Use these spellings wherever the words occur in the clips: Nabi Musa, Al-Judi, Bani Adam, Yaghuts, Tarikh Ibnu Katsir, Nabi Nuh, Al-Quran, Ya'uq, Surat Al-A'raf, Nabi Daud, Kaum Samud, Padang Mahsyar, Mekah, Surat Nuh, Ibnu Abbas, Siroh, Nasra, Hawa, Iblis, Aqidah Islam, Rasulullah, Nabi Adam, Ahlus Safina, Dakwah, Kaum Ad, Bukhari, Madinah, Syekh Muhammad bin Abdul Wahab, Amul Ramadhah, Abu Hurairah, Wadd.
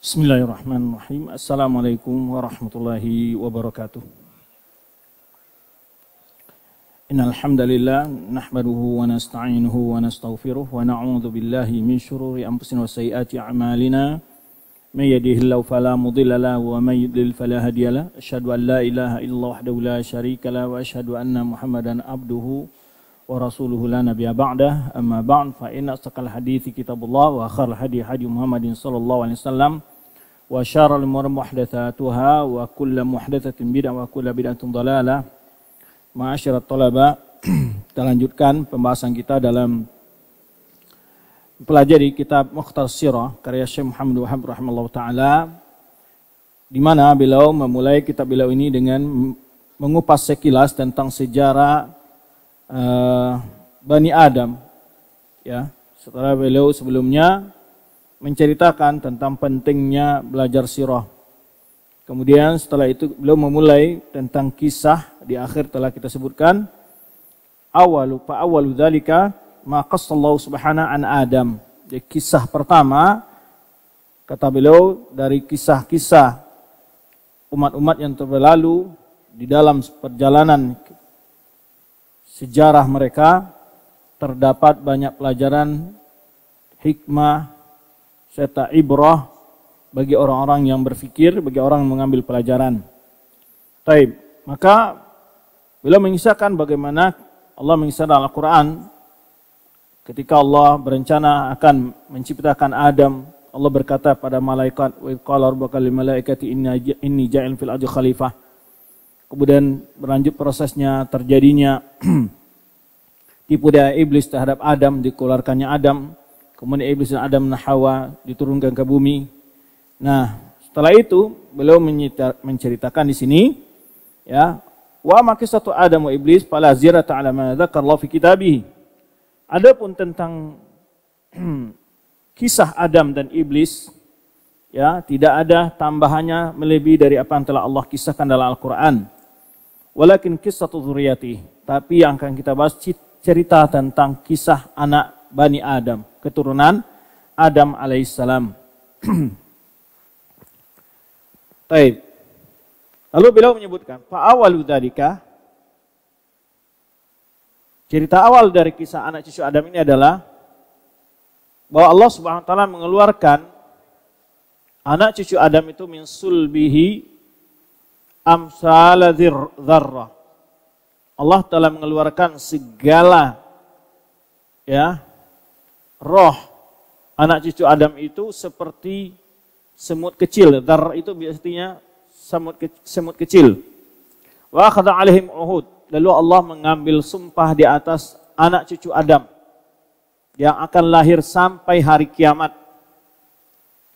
Bismillahirrahmanirrahim. Assalamualaikum warahmatullahi wabarakatuh. Innal hamdalillah nahmaduhu wa nasta'inuhu wa nastaghfiruh wa na'udzu billahi min syururi anfusina wa sayyiati a'malina. May yahdihillahu fala mudilla lahu wa may yudlil fala hadiya lahu. Asyhadu an la ilaha illallah wahdahu la syarika lahu wa asyhadu anna Muhammadan abduhu wa rasuluhu la nabiyya ba'dah. Amma ba'd, fa inna astaqal hadithi kitabullah wa akhar hadi hadi Muhammadin sallallahu alaihi wasallam. Wa syarrul umuri muhdatsatuha wa kullu muhdatsatin bid'ah wa kullu bid'atin dhalalah. Ma'asyiral talaba, kita lanjutkan pembahasan kita dalam pelajari kitab Mukhtasar Siroh karya Syekh Muhammad bin Abdul Wahab rahimahullahu taala, di mana beliau memulai kitab beliau ini dengan mengupas sekilas tentang sejarah Bani Adam, ya. Setelah beliau sebelumnya menceritakan tentang pentingnya belajar sirah. Kemudian setelah itu beliau memulai tentang kisah di akhir telah kita sebutkan awalu dzalika ma qassallahu subhanahu an Adam. Jadi kisah pertama kata beliau dari kisah-kisah umat-umat yang terlalu di dalam perjalanan sejarah mereka terdapat banyak pelajaran, hikmah serta ibrah bagi orang-orang yang berpikir, bagi orang yang mengambil pelajaran. Taib. Maka beliau mengisahkan bagaimana Allah mengisahkan dalam Al-Quran ketika Allah berencana akan menciptakan Adam, Allah berkata pada malaikat, "Wa qala rabbuka lil malaikati inni ja'ilun fil ardi khalifah." Kemudian berlanjut prosesnya terjadinya tipu daya iblis terhadap Adam, dikeluarkannya Adam, kemudian iblis dan Adam dan Hawa diturunkan ke bumi. Nah, setelah itu beliau menceritakan di sini, ya, wa makisatu Adam wa iblis fala zirata ala ma dzakarallahu fi kitabih. Adapun tentang kisah Adam dan iblis, ya, tidak ada tambahannya melebihi dari apa yang telah Allah kisahkan dalam Al-Qur'an. Walakin qissatu dzurriyyati, tapi yang akan kita bahas cerita tentang kisah anak Bani Adam, keturunan Adam alaihissalam. Baik. Lalu beliau menyebutkan fa'awalu dzalika, cerita awal dari kisah anak cucu Adam ini adalah bahwa Allah Subhanahu wa taala mengeluarkan anak cucu Adam itu min sulbihi amsal dzarrah. Allah telah mengeluarkan segala, ya, roh anak cucu Adam itu seperti semut kecil. Dzarrah itu biasanya semut kecil. Wa akhadha alaihim uhud. Lalu Allah mengambil sumpah di atas anak cucu Adam yang akan lahir sampai hari kiamat.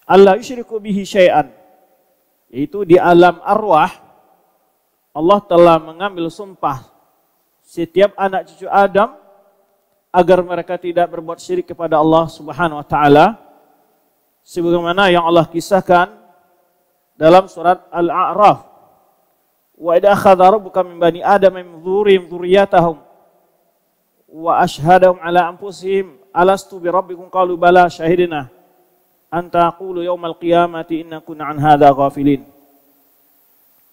Allah yusyriku bihi syai'an. Yaitu di alam arwah Allah telah mengambil sumpah setiap anak cucu Adam agar mereka tidak berbuat syirik kepada Allah Subhanahu wa taala, sebagaimana yang Allah kisahkan dalam surat Al-A'raf. Wa idza akhadha rabbuka min bani adama min dzurriyyatihim wa ashhadahum ala anfusihim alastu bi rabbikum qalu bala syahidna an taqulu yaumal qiyamati innakum an hadza ghafilin.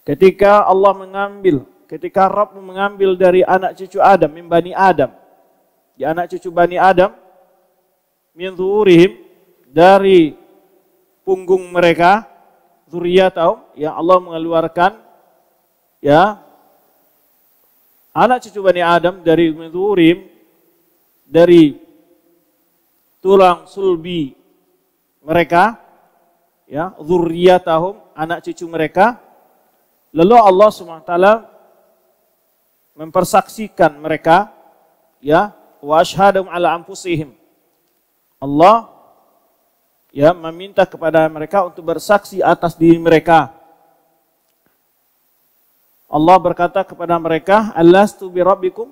Ketika Allah mengambil, ketika Rabb mengambil dari anak cucu Adam, min bani Adam, di anak cucu Bani Adam, min dzurrihim, dari punggung mereka, dzurriyyatahum, ya, Allah mengeluarkan, ya, anak cucu Bani Adam dari dzurrihim, dari tulang sulbi mereka, ya, dzurriyyatahum, anak cucu mereka. Lalu Allah SWT mempersaksikan mereka, ya, wa asyhadahum ala anfusihim. Allah, ya, meminta kepada mereka untuk bersaksi atas diri mereka. Allah berkata kepada mereka, "Alastu bi rabbikum?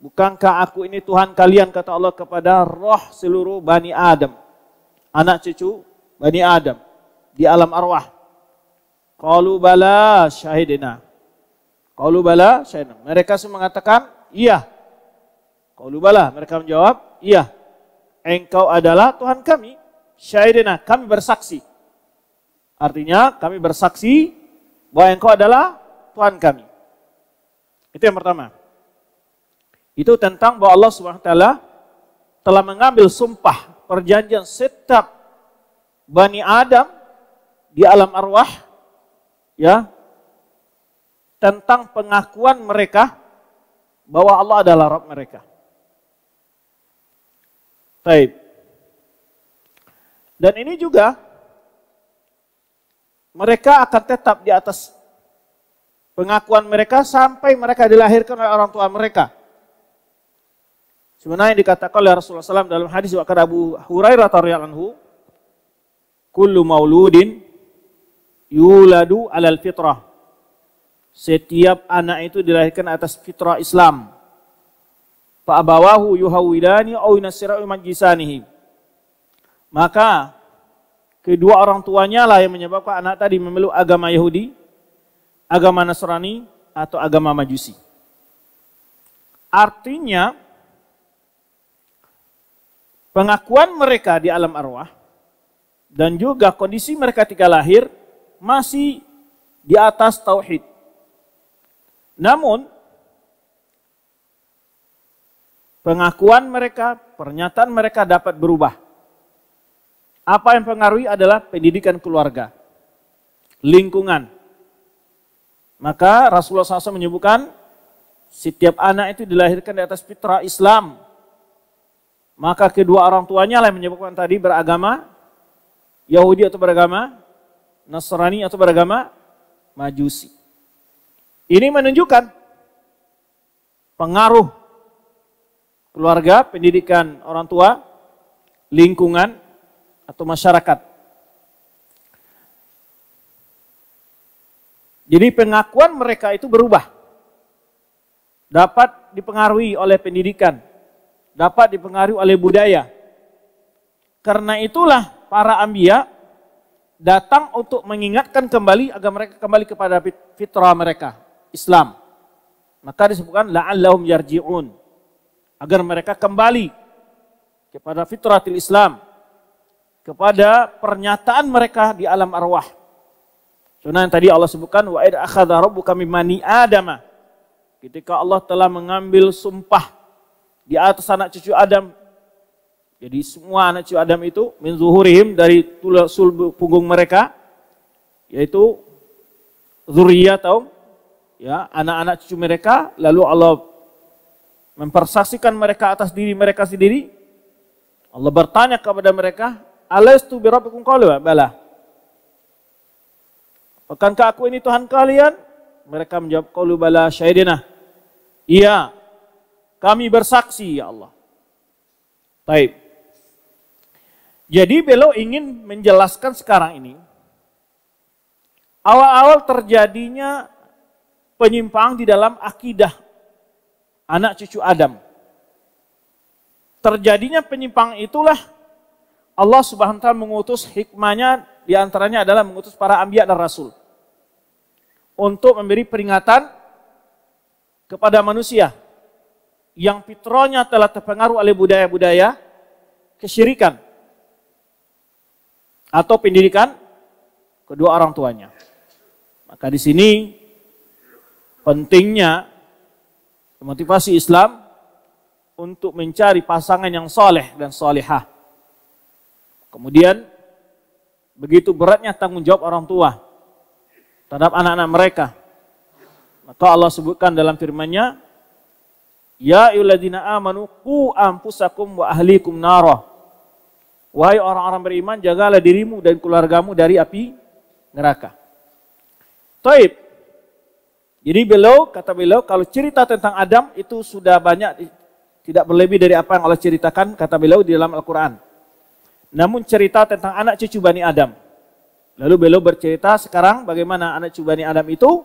Bukankah aku ini Tuhan kalian?" kata Allah kepada roh seluruh Bani Adam, anak cucu Bani Adam di alam arwah. Qalu bala syahidina. Qalu bala syahidina. Mereka semua mengatakan, "Iya." Qalu bala, mereka menjawab, "Iya. Engkau adalah Tuhan kami." Syahidina, kami bersaksi. Artinya kami bersaksi bahwa engkau adalah Tuhan kami. Itu yang pertama. Itu tentang bahwa Allah SWT telah mengambil sumpah perjanjian setiap Bani Adam di alam arwah, ya, tentang pengakuan mereka bahwa Allah adalah Rabb mereka. Baik. Dan ini juga mereka akan tetap di atas pengakuan mereka sampai mereka dilahirkan oleh orang tua mereka. Sebenarnya dikatakan oleh Rasulullah SAW dalam hadis wakar Abu Hurairah radhiyallahu anhu, kullu mauludin yuladu alal fitrah. Setiap anak itu dilahirkan atas fitrah Islam. Fa abawahu yuhawidani aw yunasirau majisanihi. Maka kedua orang tuanya lah yang menyebabkan anak tadi memeluk agama Yahudi, agama Nasrani, atau agama Majusi. Artinya, pengakuan mereka di alam arwah, dan juga kondisi mereka ketika lahir, masih di atas tauhid. Namun, pengakuan mereka, pernyataan mereka dapat berubah. Apa yang mempengaruhi adalah pendidikan keluarga, lingkungan. Maka Rasulullah SAW menyebutkan, setiap anak itu dilahirkan di atas fitrah Islam. Maka kedua orang tuanya lah yang menyebutkan tadi beragama Yahudi atau beragama Nasrani atau beragama Majusi. Ini menunjukkan pengaruh keluarga, pendidikan orang tua, lingkungan, atau masyarakat. Jadi pengakuan mereka itu berubah. Dapat dipengaruhi oleh pendidikan. Dapat dipengaruhi oleh budaya. Karena itulah para anbiya datang untuk mengingatkan kembali agar mereka kembali kepada fitrah mereka, Islam. Maka disebutkan la'allahum yarji'un. Agar mereka kembali kepada fitratil Islam. Kepada pernyataan mereka di alam arwah. Sunnah yang tadi Allah sebutkan, wa id akhadha rabbuka min bani Adam. Ketika Allah telah mengambil sumpah di atas anak cucu Adam. Jadi semua anak cucu Adam itu min zuhurihim, dari tulang sulb punggung mereka, yaitu dzurriyyatahum, ya, anak-anak cucu mereka, lalu Allah mempersaksikan mereka atas diri mereka sendiri. Allah bertanya kepada mereka, "Alastu bi rabbikum qalu bala." Bukankah aku ini Tuhan kalian? Mereka menjawab, qalu bala syahidina. Iya, kami bersaksi, ya Allah. Baik. Jadi beliau ingin menjelaskan sekarang ini, awal-awal terjadinya penyimpangan di dalam akidah anak cucu Adam. Terjadinya penyimpangan itulah Allah Subhanahu wa ta'ala mengutus hikmahnya, di antaranya adalah mengutus para anbiya dan rasul untuk memberi peringatan kepada manusia yang fitrahnya telah terpengaruh oleh budaya-budaya kesyirikan atau pendidikan kedua orang tuanya. Maka di sini pentingnya motivasi Islam untuk mencari pasangan yang soleh dan solehah. Kemudian begitu beratnya tanggung jawab orang tua terhadap anak-anak mereka. Maka Allah sebutkan dalam firman-Nya, "Ya ayyuhalladzina amanu qu anfusakum wa ahlikum nara." Wahai orang-orang beriman, jagalah dirimu dan keluargamu dari api neraka. Taib. Jadi beliau, kata beliau, kalau cerita tentang Adam itu sudah banyak, tidak berlebih dari apa yang Allah ceritakan, kata beliau, di dalam Al-Quran. Namun cerita tentang anak cucu Bani Adam. Lalu beliau bercerita sekarang bagaimana anak cucu Bani Adam itu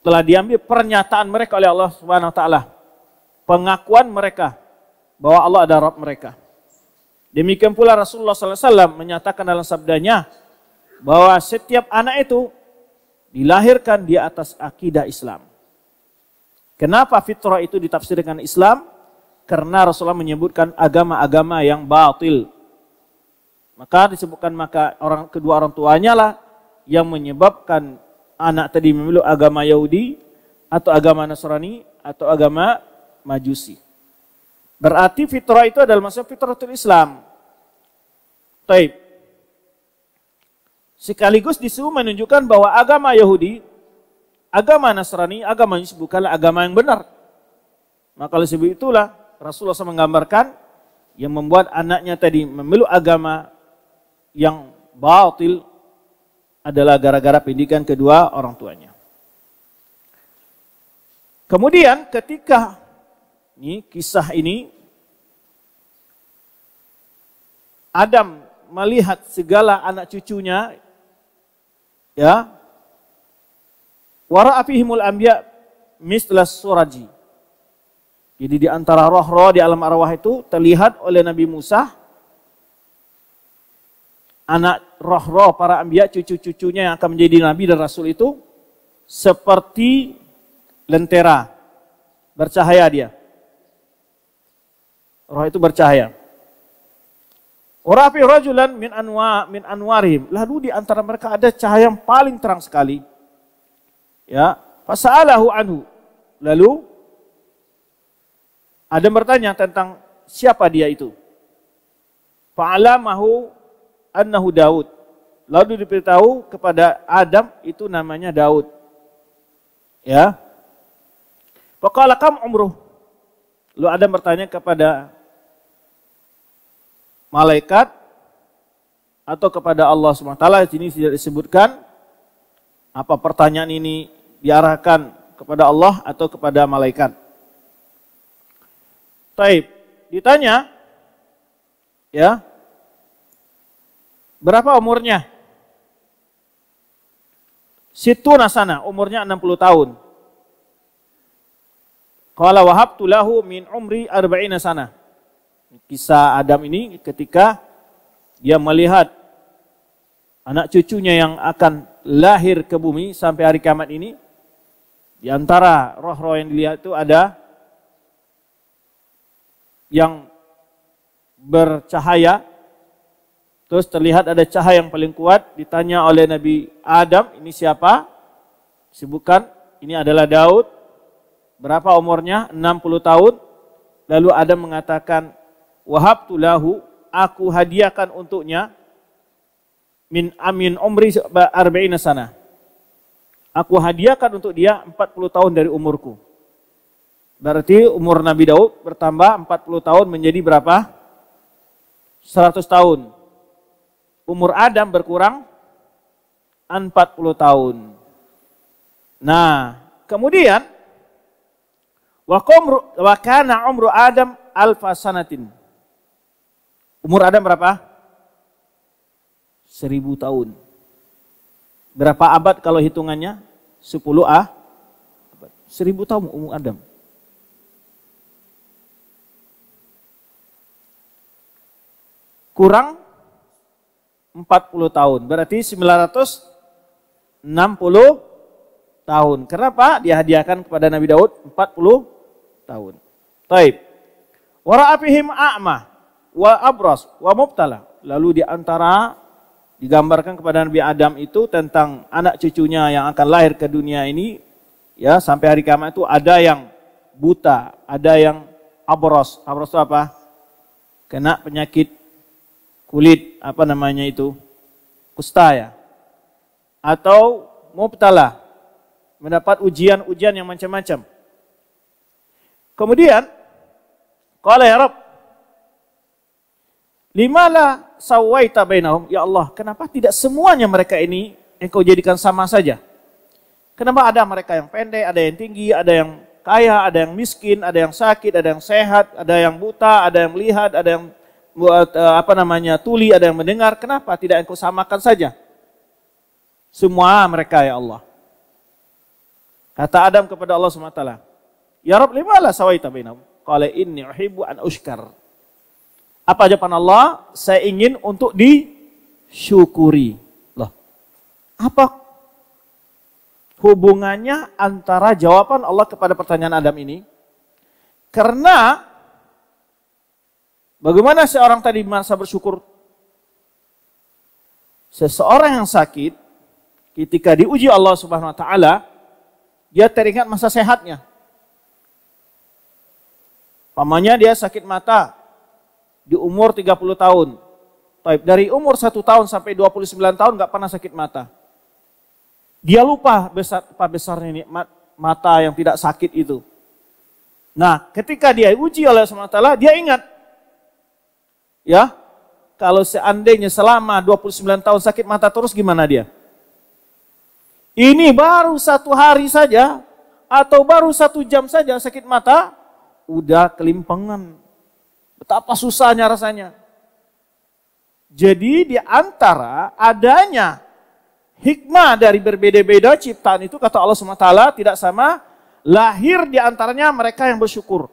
telah diambil pernyataan mereka oleh Allah Subhanahu wa ta'ala. Pengakuan mereka bahwa Allah adalah Rabb mereka. Demikian pula Rasulullah sallallahu alaihi wasallam menyatakan dalam sabdanya bahwa setiap anak itu dilahirkan di atas akidah Islam. Kenapa fitrah itu ditafsirkan Islam? Karena Rasulullah menyebutkan agama-agama yang batil. Maka disebutkan maka kedua orang tuanya lah yang menyebabkan anak tadi memeluk agama Yahudi atau agama Nasrani atau agama Majusi. Berarti fitrah itu adalah maksudnya fitratul Islam. Taib. Sekaligus disitu menunjukkan bahwa agama Yahudi, agama Nasrani, agama Majusi bukanlah agama yang benar. Maka oleh sebab itulah Rasulullah SAW menggambarkan yang membuat anaknya tadi memeluk agama yang batil adalah gara-gara pendidikan kedua orang tuanya. Kemudian ketika ini kisah ini Adam melihat segala anak cucunya, ya, wara afihimul anbiya mislas suraji. Jadi di antara roh-roh di alam arwah itu terlihat oleh Nabi Musa anak roh-roh para anbiya, cucu-cucunya yang akan menjadi nabi dan rasul itu seperti lentera, bercahaya dia. Roh itu bercahaya. Urafi rajulan min anwarihim. Lalu di antara mereka ada cahaya yang paling terang sekali. Ya, fasa'alahu anhu. Lalu ada bertanya tentang siapa dia itu. Fa'alamahu annahu Daud. Lalu diberitahu kepada Adam itu namanya Daud. Ya. Faqala kam umruh. Lalu Adam bertanya kepada malaikat atau kepada Allah SWT. Di sini tidak disebutkan apa pertanyaan ini diarahkan kepada Allah atau kepada malaikat. Taib, ditanya, ya, berapa umurnya? Situna sana, umurnya 60 tahun. Qala wahabtu lahu min umri 40 sana. Kisah Adam ini ketika dia melihat anak cucunya yang akan lahir ke bumi sampai hari kiamat ini, di antara roh-roh yang dilihat itu ada yang bercahaya, terus terlihat ada cahaya yang paling kuat. Ditanya oleh Nabi Adam, ini siapa? Sebutkan, ini adalah Daud. Berapa umurnya? 60 tahun. Lalu Adam mengatakan, wahabtu lahu, aku hadiahkan untuknya min amin umri arba'ina sana. Aku hadiahkan untuk dia 40 tahun dari umurku. Berarti umur Nabi Daud bertambah 40 tahun menjadi berapa? 100 tahun. Umur Adam berkurang 40 tahun. Nah, kemudian wa kana umru Adam alfa sanatin. Umur Adam berapa? 1000 tahun. Berapa abad kalau hitungannya? 10 abad. 1000 tahun umur Adam. Kurang 40 tahun. Berarti 960 tahun. Kenapa? Dihadiahkan kepada Nabi Daud 40 tahun. Taib. Wara'afihim a'mah. Wa abros, wa mubtala. Lalu di antara digambarkan kepada Nabi Adam itu tentang anak cucunya yang akan lahir ke dunia ini, ya, sampai hari kiamat itu ada yang buta, ada yang abros. Abros itu apa? Kena penyakit kulit, apa namanya itu? Kusta, ya. Atau mubtala, mendapat ujian-ujian yang macam-macam. Kemudian qala ya Rabb, limala sawaita bainahum, ya Allah, kenapa tidak semuanya mereka ini engkau jadikan sama saja? Kenapa ada mereka yang pendek, ada yang tinggi, ada yang kaya, ada yang miskin, ada yang sakit, ada yang sehat, ada yang buta, ada yang melihat, ada yang apa namanya tuli, ada yang mendengar. Kenapa tidak engkau samakan saja semua mereka, ya Allah? Kata Adam kepada Allah SWT, ya Rabb, limala sawaita bainahum. Qala inni uhibbu an ushkar. Apa jawaban Allah? Saya ingin untuk disyukuri. Loh, apa hubungannya antara jawaban Allah kepada pertanyaan Adam ini? Karena bagaimana seorang tadi merasa bersyukur? Seseorang yang sakit, ketika diuji Allah Subhanahu wa taala, dia teringat masa sehatnya. Pamannya dia sakit mata di umur 30 tahun. Dari umur 1 tahun sampai 29 tahun nggak pernah sakit mata. Dia lupa besarnya nikmat mata yang tidak sakit itu. Nah, ketika dia uji oleh Subhanahu wa taala, dia ingat. Ya, kalau seandainya selama 29 tahun sakit mata terus gimana dia? Ini baru satu hari saja atau baru satu jam saja sakit mata, udah kelimpangan. Betapa susahnya rasanya. Jadi di antara adanya hikmah dari berbeda-beda ciptaan itu, kata Allah SWT, tidak sama, lahir di antaranya mereka yang bersyukur.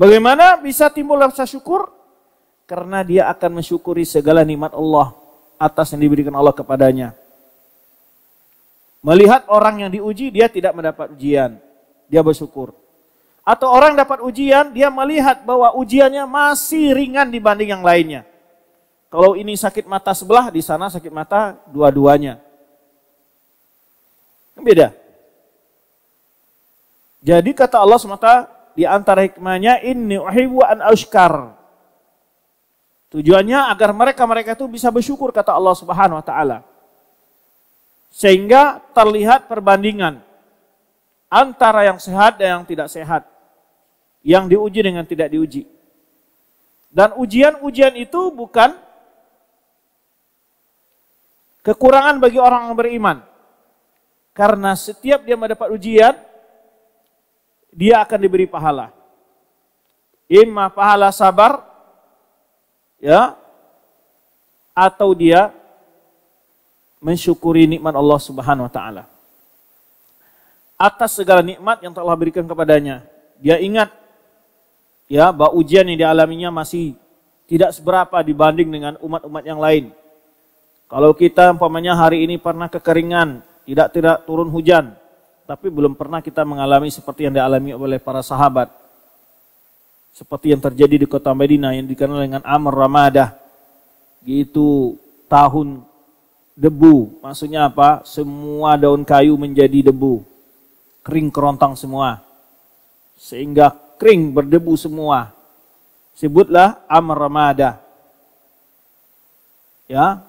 Bagaimana bisa timbul rasa syukur? Karena dia akan mensyukuri segala nikmat Allah atas yang diberikan Allah kepadanya. Melihat orang yang diuji, dia tidak mendapat ujian. Dia bersyukur. Atau orang dapat ujian, dia melihat bahwa ujiannya masih ringan dibanding yang lainnya. Kalau ini sakit mata sebelah, di sana sakit mata dua-duanya. Beda. Jadi kata Allah SWT, di antara hikmahnya, inni uhibbu an ashkar. Tujuannya agar mereka-mereka itu bisa bersyukur, kata Allah Subhanahu wa taala. Sehingga terlihat perbandingan antara yang sehat dan yang tidak sehat. Yang diuji dengan tidak diuji. Dan ujian-ujian itu bukan kekurangan bagi orang yang beriman. Karena setiap dia mendapat ujian, dia akan diberi pahala. Imma pahala sabar, ya, atau dia mensyukuri nikmat Allah Subhanahu wa taala. Atas segala nikmat yang Allah berikan kepadanya, dia ingat ya bahwa ujian yang dialaminya masih tidak seberapa dibanding dengan umat-umat yang lain. Kalau kita umpamanya hari ini pernah kekeringan, tidak turun hujan, tapi belum pernah kita mengalami seperti yang dialami oleh para sahabat. Seperti yang terjadi di kota Madinah yang dikenal dengan Amul Ramadhah. Itu tahun debu. Maksudnya apa? Semua daun kayu menjadi debu. Kering kerontang semua. Sehingga kering berdebu semua. Sebutlah Amul Ramadhah. Ya.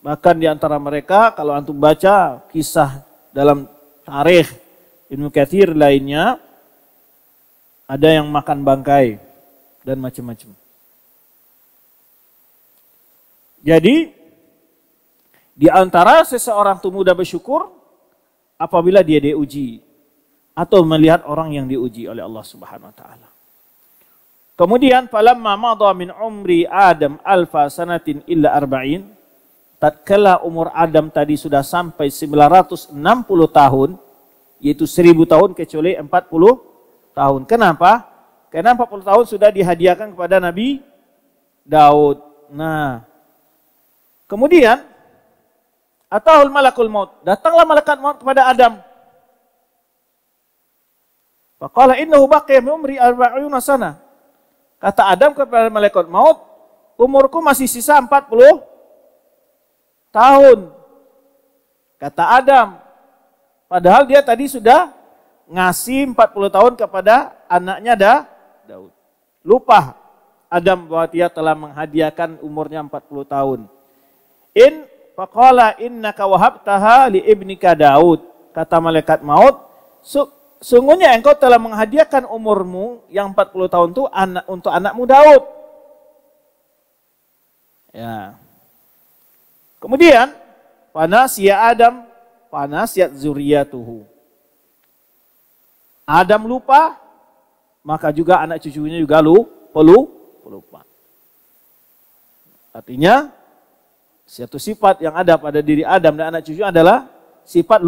Bahkan di antara mereka, kalau antum baca kisah dalam Tarikh Ibnu Katsir lainnya, ada yang makan bangkai dan macam-macam. Jadi di antara seseorang itu mudah bersyukur apabila dia diuji atau melihat orang yang diuji oleh Allah Subhanahu wa taala. Kemudian falamma madha min umri Adam alfa sanatin illa 40. Tatkala umur Adam tadi sudah sampai 960 tahun, yaitu 1000 tahun kecuali 40 tahun. Kenapa? Karena 40 tahun sudah dihadiahkan kepada Nabi Daud. Nah, kemudian atahul malakul maut, datanglah malaikat maut kepada Adam. Faqala innahu baqiya min umri 40 sana. Kata Adam kepada malaikat maut, umurku masih sisa 40 tahun, kata Adam. Padahal dia tadi sudah ngasih 40 tahun kepada anaknya Daud. Lupa Adam bahwa dia telah menghadiahkan umurnya 40 tahun. In faqala innaka wahabtaha li ibnika Daud. Kata malaikat maut, sungguhnya engkau telah menghadiahkan umurmu yang 40 tahun itu untuk anakmu Daud. Ya. Kemudian panasya Adam, panasya zuriyatuhu. Adam lupa, maka juga anak cucunya juga lupa. Artinya satu sifat yang ada pada diri Adam dan anak cucu adalah sifat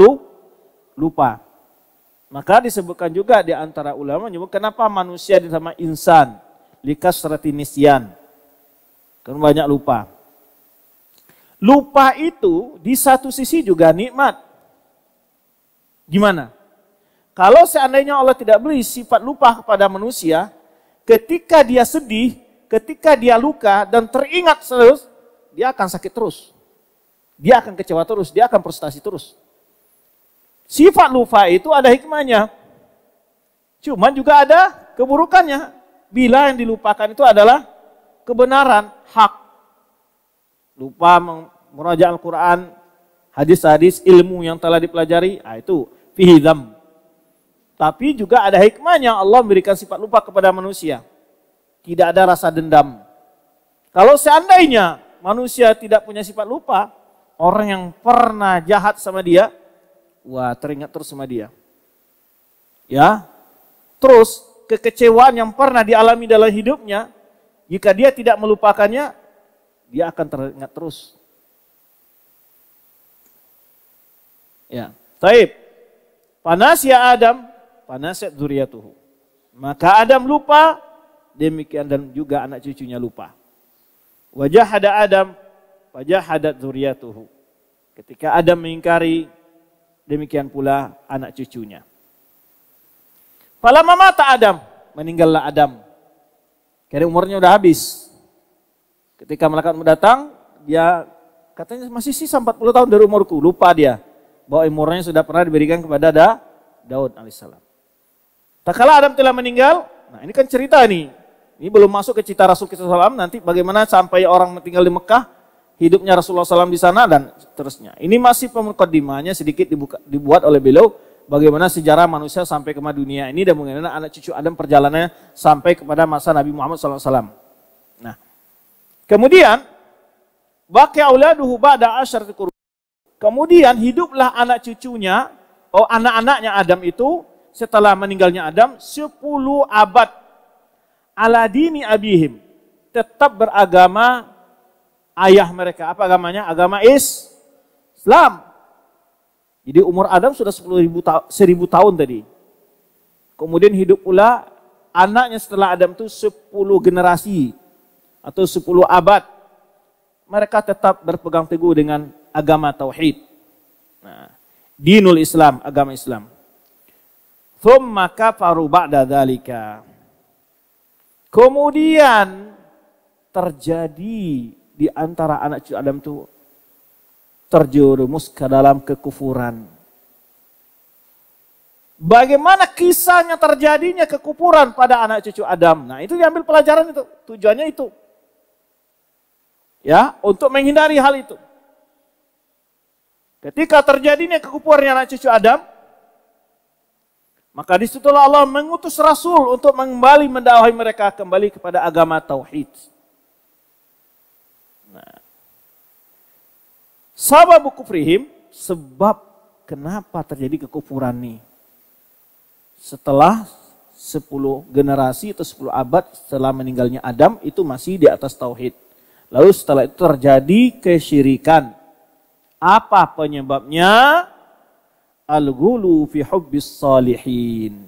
lupa. Maka disebutkan juga di antara ulama menyebutkan kenapa manusia disama insan likasrati nisyan. Karena banyak lupa. Lupa itu di satu sisi juga nikmat. Gimana? Kalau seandainya Allah tidak beri sifat lupa kepada manusia, ketika dia sedih, ketika dia luka dan teringat terus, dia akan sakit terus. Dia akan kecewa terus, dia akan frustasi terus. Sifat lupa itu ada hikmahnya. Cuman juga ada keburukannya. Bila yang dilupakan itu adalah kebenaran, hak. Lupa meraja Al-Quran, hadis-hadis, ilmu yang telah dipelajari, nah itu fihi dzam. Tapi juga ada hikmahnya, Allah memberikan sifat lupa kepada manusia. Tidak ada rasa dendam. Kalau seandainya manusia tidak punya sifat lupa, orang yang pernah jahat sama dia, wah teringat terus sama dia. Ya, terus kekecewaan yang pernah dialami dalam hidupnya, jika dia tidak melupakannya, dia akan teringat terus. Ya, taib. Panas ya Adam, panas ya dzurriyyatuhu. Maka Adam lupa, demikian dan juga anak cucunya lupa. Wajahada Adam, wajahadat dzurriyyatuhu. Ketika Adam mengingkari, demikian pula anak cucunya. Falamma mata Adam, meninggallah Adam. Karena umurnya udah habis. Ketika malaikat mendatang, dia katanya masih sisa 40 tahun dari umurku, lupa dia. Bahwa umurnya sudah pernah diberikan kepada Daud alaihissalam. Tak kala Adam telah meninggal, nah ini kan cerita nih. Ini belum masuk ke cita Rasul kita SAW, nanti bagaimana sampai orang tinggal di Mekah, hidupnya Rasulullah SAW di sana dan seterusnya. Ini masih pemukadimahnya sedikit dibuat oleh beliau, bagaimana sejarah manusia sampai ke dunia ini dan bagaimana anak cucu Adam perjalanannya sampai kepada masa Nabi Muhammad SAW. Nah, kemudian baqiya auladuhu ba'da asyrati qurun. Kemudian hiduplah anak cucunya, anak-anaknya Adam itu setelah meninggalnya Adam 10 abad ala dini abihim, tetap beragama ayah mereka. Apa agamanya? Agama Islam. Jadi umur Adam sudah 1000 tahun tadi. Kemudian hidup pula anaknya setelah Adam itu 10 generasi atau 10 abad. Mereka tetap berpegang teguh dengan agama tauhid. Nah, dinul Islam, agama Islam. Tsumma kafaru ba'da dzalika. Kemudian terjadi di antara anak cucu Adam itu terjerumus ke dalam kekufuran. Bagaimana kisahnya terjadinya kekufuran pada anak cucu Adam? Nah, itu diambil pelajaran itu, tujuannya itu. Ya, untuk menghindari hal itu. Ketika terjadinya kekufuran anak cucu Adam, maka disitulah Allah mengutus Rasul untuk kembali mendakwahi mereka kembali kepada agama tauhid. Nah, sababu kufrihim, sebab kenapa terjadi kekufuran nih? Setelah 10 generasi atau 10 abad setelah meninggalnya Adam itu masih di atas tauhid. Lalu setelah itu terjadi kesyirikan. Apa penyebabnya? Al-ghulu fi hubbis salihin.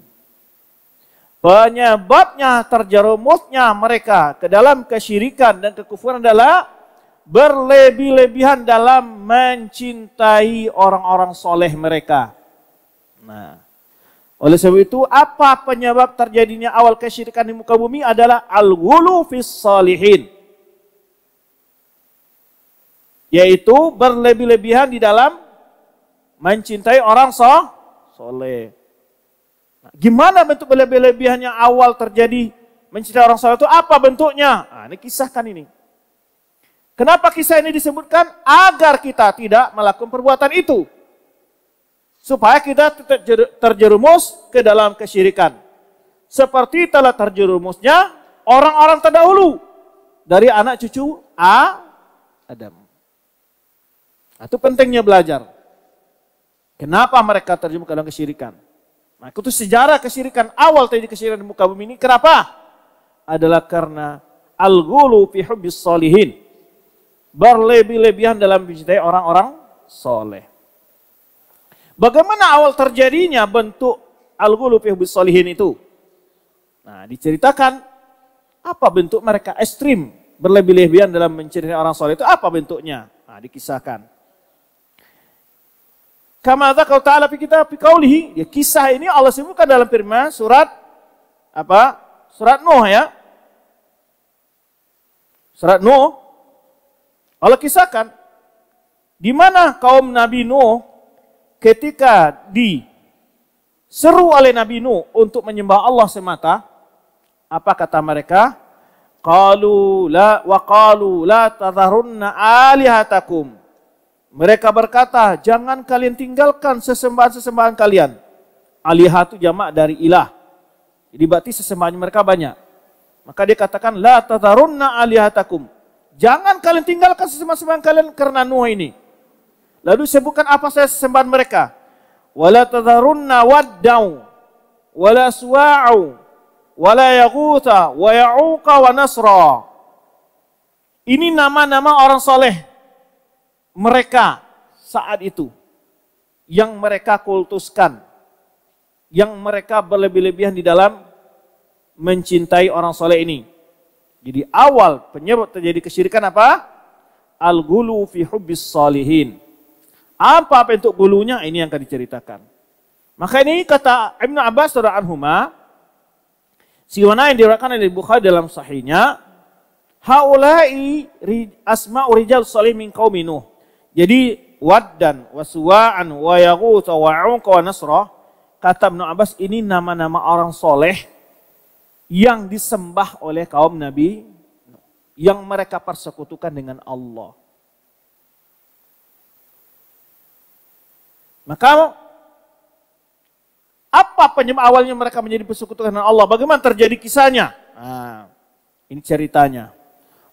Penyebabnya terjerumusnya mereka ke dalam kesyirikan dan kekufuran adalah berlebih-lebihan dalam mencintai orang-orang soleh mereka. Nah, oleh sebab itu apa penyebab terjadinya awal kesyirikan di muka bumi adalah al-ghulu fis salihin. Yaitu berlebih-lebihan di dalam mencintai orang soleh. Nah, gimana bentuk berlebih-lebihan yang awal terjadi mencintai orang soleh itu apa bentuknya? Nah, ini kisahkan ini. Kenapa kisah ini disebutkan? Agar kita tidak melakukan perbuatan itu. Supaya kita terjerumus ke dalam kesyirikan. Seperti telah terjerumusnya orang-orang terdahulu dari anak cucu Adam. Itu pentingnya belajar. Kenapa mereka terjun ke dalam kesyirikan? Nah, itu sejarah kesyirikan awal tadi kesyirikan di muka bumi ini. Kenapa? Adalah karena al-ghulu fi hubbis sholihin. Berlebih-lebihan dalam mencintai orang-orang soleh. Bagaimana awal terjadinya bentuk al-ghulu fi hubbis sholihin itu? Nah, diceritakan apa bentuk mereka ekstrim berlebih-lebihan dalam mencintai orang soleh itu apa bentuknya? Nah, dikisahkan. Kama dzakara ta'ala fi kitabihi qawlihi, ya kisah ini Allah sebutkan dalam firman surat Nuh ya. Surat Nuh, Allah kisahkan di mana kaum Nabi Nuh ketika diseru oleh Nabi Nuh untuk menyembah Allah semata, apa kata mereka? Qalu la wa qalu la tadharunna alihatakum. Mereka berkata, jangan kalian tinggalkan sesembahan-sesembahan kalian. Alihah itu jamak dari ilah. Jadi berarti sesembahan mereka banyak. Maka dia katakan, la tadharunna alihatakum. Jangan kalian tinggalkan sesembahan-sesembahan kalian karena Nuh ini. Lalu sebutkan apa saja sesembahan mereka. Wala tadharunna waddau, wala suwa'u, wala yaghutsa, wa ya'uq, wa nasra. Ini nama-nama orang soleh mereka saat itu, yang mereka kultuskan, yang mereka berlebih-lebihan di dalam mencintai orang soleh ini. Jadi awal penyebab terjadi kesyirikan apa? Al-gulu fi hubbis salihin. Apa bentuk gulunya? Ini yang akan diceritakan. Maka ini kata Ibnu Abbas radhiyallahu anhuma, siwana yang diriwayatkan oleh Bukhari dalam sahihnya, haula'i asma'u rijal salih min qaumi Nuh. Jadi waddan wa suwa'an wa yaghutsa wa 'uqan wa nasra, kata Ibnu Abbas ini nama-nama orang soleh yang disembah oleh kaum Nabi, yang mereka persekutukan dengan Allah. Maka apa penyebab awalnya mereka menjadi persekutukan dengan Allah? Bagaimana terjadi kisahnya? Nah, ini ceritanya.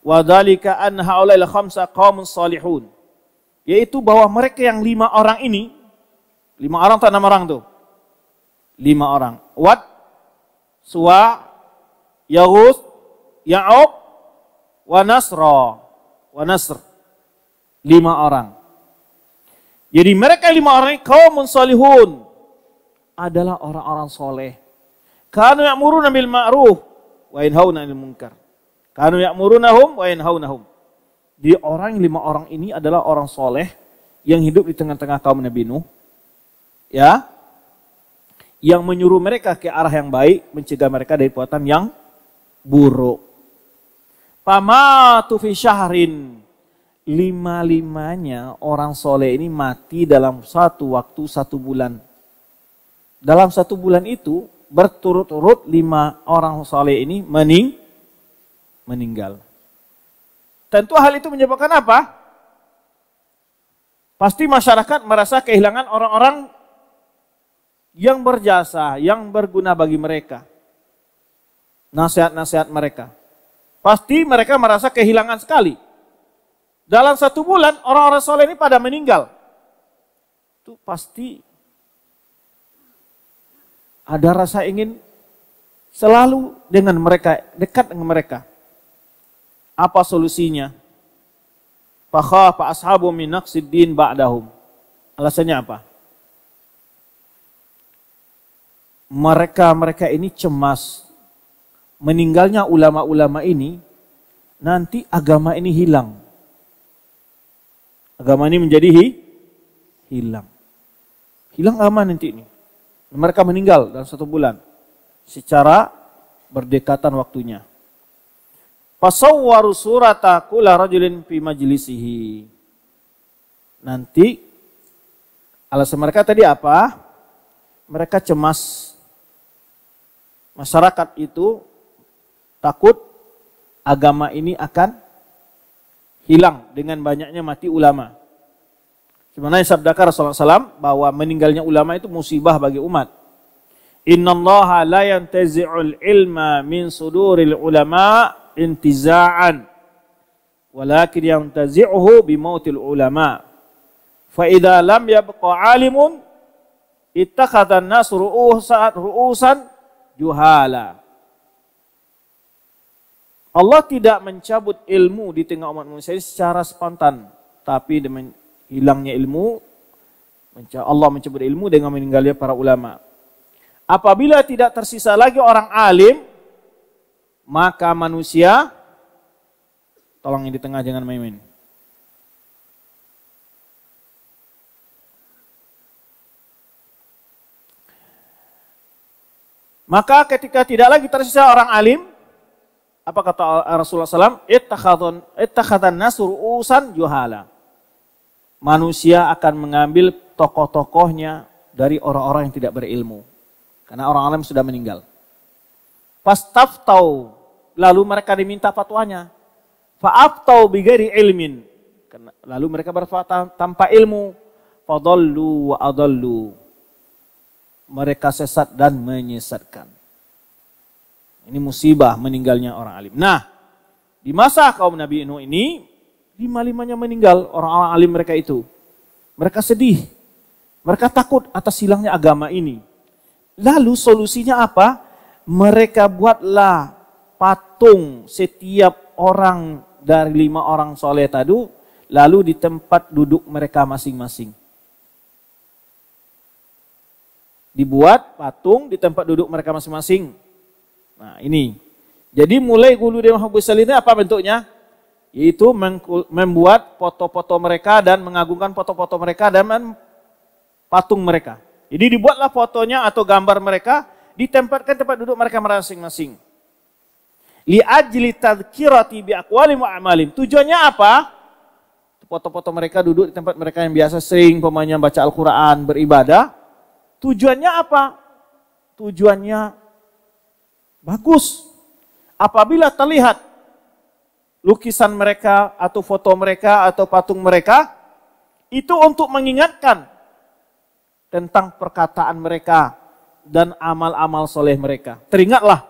Wadhalika an haulail khamsa qaumun salihun. Yaitu bahwa mereka yang 5 orang ini, 5 orang atau 6 orang tuh? 5 orang. Wadd, Suwa, Yaghuts, Ya'uq, wa Nasra, wa Nasr. 5 orang. Jadi mereka 5 orang kaumun salihun adalah orang-orang soleh. Kanu ya'muruna bil ma'ruf wa yanhauna 'anil munkar. Kanu ya'murunahum wa yanhaunahum. Jadi orang 5 orang ini adalah orang soleh yang hidup di tengah-tengah kaum Nabi Nuh. Ya. Yang menyuruh mereka ke arah yang baik, mencegah mereka dari perbuatan yang buruk. Pamatu fi syahrin, 5-5-nya orang soleh ini mati dalam satu waktu 1 bulan. Dalam 1 bulan itu berturut-turut 5 orang soleh ini meninggal. Tentu hal itu menyebabkan apa? Pasti masyarakat merasa kehilangan orang-orang yang berjasa, yang berguna bagi mereka. Nasihat-nasihat mereka. Pasti mereka merasa kehilangan sekali. Dalam 1 bulan orang-orang soleh ini pada meninggal. Itu pasti ada rasa ingin selalu dengan mereka, dekat dengan mereka. Apa solusinya? Fakhafa ashabu min naqsiddin ba'dahum. Alasannya apa? Mereka ini cemas. Meninggalnya ulama-ulama ini, nanti agama ini hilang. Agama ini menjadi hilang. Hilang agama nanti ini. Mereka meninggal dalam 1 bulan. Secara berdekatan waktunya. Fasawwaru surata kula rajulin fi majlisihi. Nanti, alasan mereka tadi apa? Mereka cemas. Masyarakat itu takut agama ini akan hilang dengan banyaknya mati ulama. Sebenarnya sabda Rasulullah SAW bahwa meninggalnya ulama itu musibah bagi umat. Innallaha la yantazi'ul ilma min suduril ulama intiza'an, walakin yantazi'uhu bimautil ulama. Fa idza lam yabqa 'alimun ittakhadha an-nas ru'usan juhala. Allah tidak mencabut ilmu di tengah umat manusia secara spontan, tapi dengan hilangnya ilmu, Allah mencabut ilmu dengan meninggalnya para ulama. Apabila tidak tersisa lagi orang alim, maka manusia, tolong yang di tengah jangan main-main. Maka ketika tidak lagi tersisa orang alim, Apa kata Rasulullah SAW? Ittakhadhan nasur usan juhala. Manusia akan mengambil tokoh-tokohnya dari orang-orang yang tidak berilmu. Karena orang alim sudah meninggal. Fastaftau, lalu mereka diminta fatwanya. Fa'aftau bighairi ilmin. Lalu mereka berfatwa tanpa ilmu. Fadallu wa adallu. Mereka sesat dan menyesatkan. Ini musibah meninggalnya orang alim. Nah, di masa kaum Nabi Nuh ini, lima-limanya meninggal orang-orang alim mereka itu. Mereka sedih. Mereka takut atas hilangnya agama ini. Lalu solusinya apa? Mereka buatlah patung setiap orang dari lima orang soleh tadi, lalu di tempat duduk mereka masing-masing. Dibuat patung di tempat duduk mereka masing-masing. Nah ini, jadi mulai gulu dan hubusal ini apa bentuknya? Yaitu membuat foto-foto mereka dan mengagungkan foto-foto mereka dan patung mereka. Jadi dibuatlah fotonya atau gambar mereka, ditempatkan tempat duduk mereka masing-masing. Li'ajli tadhkirati bi'aqwalim wa a'malim. Tujuannya apa? Foto-foto mereka duduk di tempat mereka yang biasa sering, pemainnya baca Al-Quran, beribadah. Tujuannya apa? Tujuannya bagus. Apabila terlihat lukisan mereka atau foto mereka atau patung mereka, itu untuk mengingatkan tentang perkataan mereka dan amal-amal soleh mereka. Teringatlah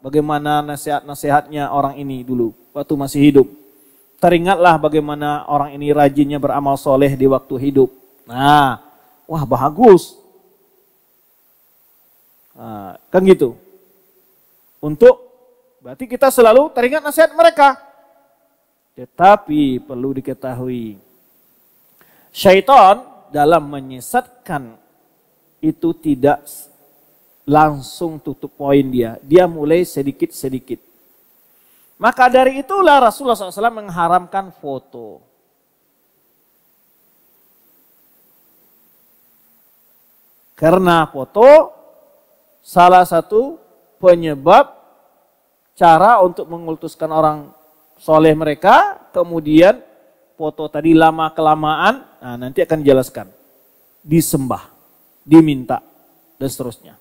bagaimana nasihat-nasihatnya orang ini dulu waktu masih hidup. Teringatlah bagaimana orang ini rajinnya beramal soleh di waktu hidup. Nah, wah bagus. Nah, kan gitu. Untuk, berarti kita selalu teringat nasihat mereka. Tetapi perlu diketahui, syaitan dalam menyesatkan itu tidak langsung tutup poin dia. Dia mulai sedikit-sedikit. Maka dari itulah Rasulullah SAW mengharamkan foto. Karena foto salah satu penyebab cara untuk mengkultuskan orang soleh mereka, kemudian foto tadi lama-kelamaan, nah nanti akan dijelaskan, disembah, diminta, dan seterusnya.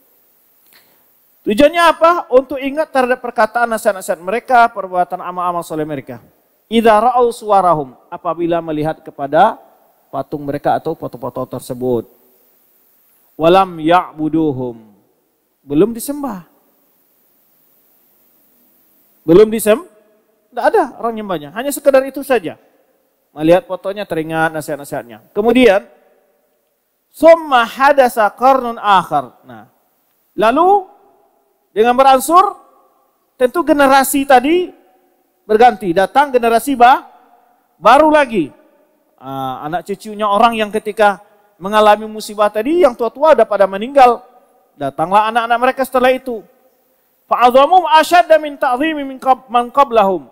Tujuannya apa? Untuk ingat terhadap perkataan nasihat-nasihat mereka, perbuatan amal-amal soleh mereka. Idza ra'au suwarahum, apabila melihat kepada patung mereka atau foto-foto tersebut. Walam ya'buduhum, belum disembah. Belum disem, tidak ada orang nyembahnya. Hanya sekedar itu saja. Melihat fotonya teringat nasihat-nasihatnya. Kemudian, summa hadasa qarnun akhar. Nah, lalu dengan beransur, tentu generasi tadi berganti. Datang generasi baru lagi. Anak cucunya orang yang ketika mengalami musibah tadi, yang tua-tua sudah pada meninggal. Datanglah anak-anak mereka setelah itu. Fa'adhamum asyadda min ta'zimi man qablahum.